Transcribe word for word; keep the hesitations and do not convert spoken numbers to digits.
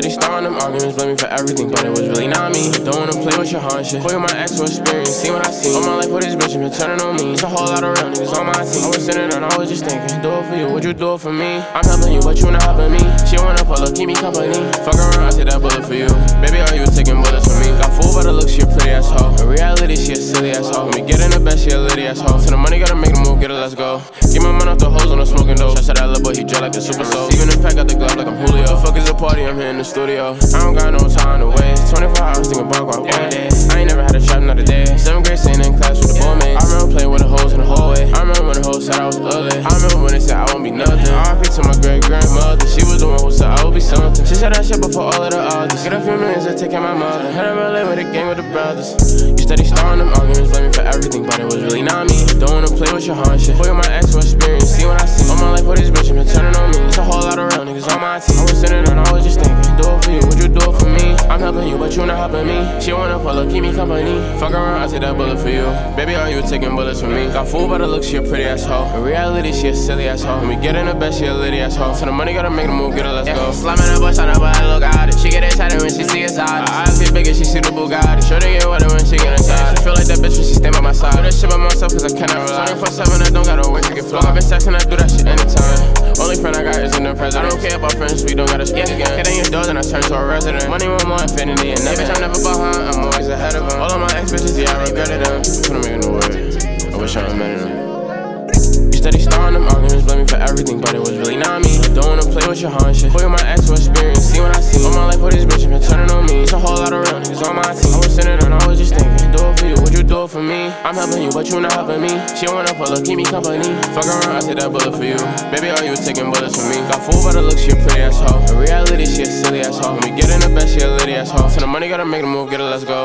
said he started them arguments, blame me for everything, but it was really not me. Don't wanna play with your heart and shit. Play with my actual experience, see what I see. All my life with this bitch, and turning on me. It's a whole lot of real niggas on my team. I was sitting and I was just thinking, do it for you, would you do it for me? I'm helping you, but you not helping me. She wanna pull up, keep me company. Fuck around, I take that bullet for you. Baby, are you taking bullets for me? Got fooled by the look, she a pretty asshole. In reality, she a silly asshole. When we get in the bed, she a litty asshole. So the money gotta make the move, get it, let's go. Get my mind off the hoes on the smoking dope. Shots at that little boy, he dry like a super soul. Even if I got the glove like I'm Julio. The fuck is a party, I'm here in the studio. I don't got no time to waste. twenty-four hours thinking about what I want. I ain't never had a trap, not a day. Seventh grade sitting in class with the ball mates. I remember playing with the hoes in the hallway. I remember when the hoes said I was ugly. I remember when they said I won't be nothing. R I P to my great grandmother. She was the one who said I would be something. She said that shit before all of the others. Get a few minutes and taking my mother. Had a relay with a game with the brothers. You steady starting them arguments, blame me for everything, but it was really not me. Don't wanna play with your heart shit. Play with my actual experience, see what I see. All my life with this bitch, and they're turning on me. It's a whole lot of real niggas on my team. I was sitting and I was just thinking, do it for you, would you do it for me? I'm helping you, but you not helping me. She wanna pull up, keep me company. Fuck around, I take that bullet for you. Baby, are you taking bullets for me? Got fooled by the look, she a pretty asshole. In reality, she a silly asshole. When we get in the bed, she a litty asshole. So the money gotta make the move, get her, let's yeah. go. Slamming her bush on her butt, look at it. She get excited when she see his eyes. Her eyes get bigger, she see the Bugatti. Sure they get wetter when she get inside. She feel like that bitch when she stay by my side. Do that shit by myself, cause I cannot rely. twenty-four seven, I don't gotta wait to get flown. I've been sexing, I do that shit anytime. Only friend I got is in the present. I don't care about friends, we don't gotta speak yeah. again. Get in your doors and I turn to a resident. Money, one more infinity, and nothing. Yeah, bitch, I'm never behind, I'm always ahead of them. All of my ex bitches, yeah, I regretted them. Put them in the word, I wish I remembered them. Steady starting them arguments, blame me for everything, but it was really not me. Don't wanna play with your heart shit. Play with my actual experience, see what I see. All my life with this bitch, and they're turning on me. It's a whole lot of real niggas on my team. I was sitting and I was just thinking, do it for you, would you do it for me? I'm helping you, but you not helping me. She wanna pull up, keep me company. Fuck around, I take that bullet for you. Baby, are you taking bullets for me? Got fooled by the look, she a pretty asshole. In reality, she a silly asshole. When we get in the bed, she a litty asshole. So the money gotta make the move, get it, let's go.